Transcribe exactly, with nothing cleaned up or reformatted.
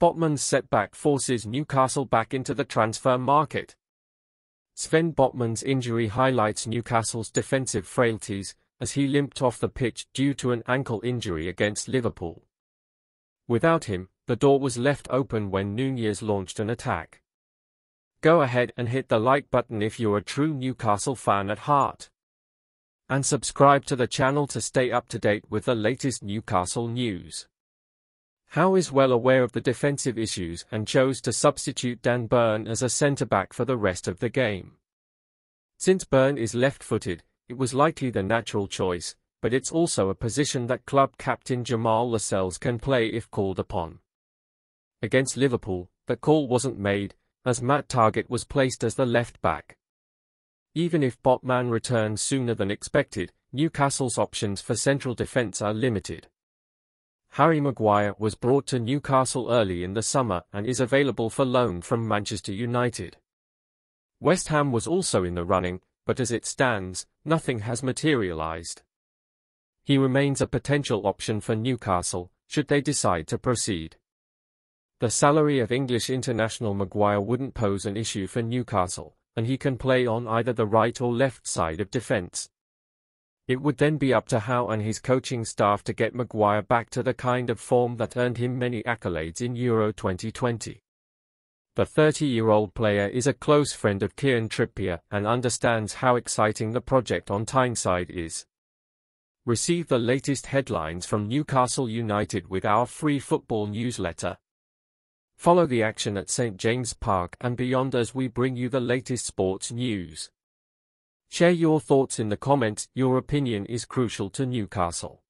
Botman's setback forces Newcastle back into the transfer market. Sven Botman's injury highlights Newcastle's defensive frailties, as he limped off the pitch due to an ankle injury against Liverpool. Without him, the door was left open when Núñez launched an attack. Go ahead and hit the like button if you're a true Newcastle fan at heart. And subscribe to the channel to stay up to date with the latest Newcastle news. Howe is well aware of the defensive issues and chose to substitute Dan Burn as a centre-back for the rest of the game. Since Burn is left-footed, it was likely the natural choice, but it's also a position that club captain Jamal Lascelles can play if called upon. Against Liverpool, the call wasn't made, as Matt Targett was placed as the left-back. Even if Botman returns sooner than expected, Newcastle's options for central defence are limited. Harry Maguire was brought to Newcastle early in the summer and is available for loan from Manchester United. West Ham was also in the running, but as it stands, nothing has materialised. He remains a potential option for Newcastle, should they decide to proceed. The salary of English international Maguire wouldn't pose an issue for Newcastle, and he can play on either the right or left side of defence. It would then be up to Howe and his coaching staff to get Maguire back to the kind of form that earned him many accolades in Euro twenty twenty. The thirty-year-old player is a close friend of Kieran Trippier and understands how exciting the project on Tyneside is. Receive the latest headlines from Newcastle United with our free football newsletter. Follow the action at St James Park and beyond as we bring you the latest sports news. Share your thoughts in the comments. Your opinion is crucial to Newcastle.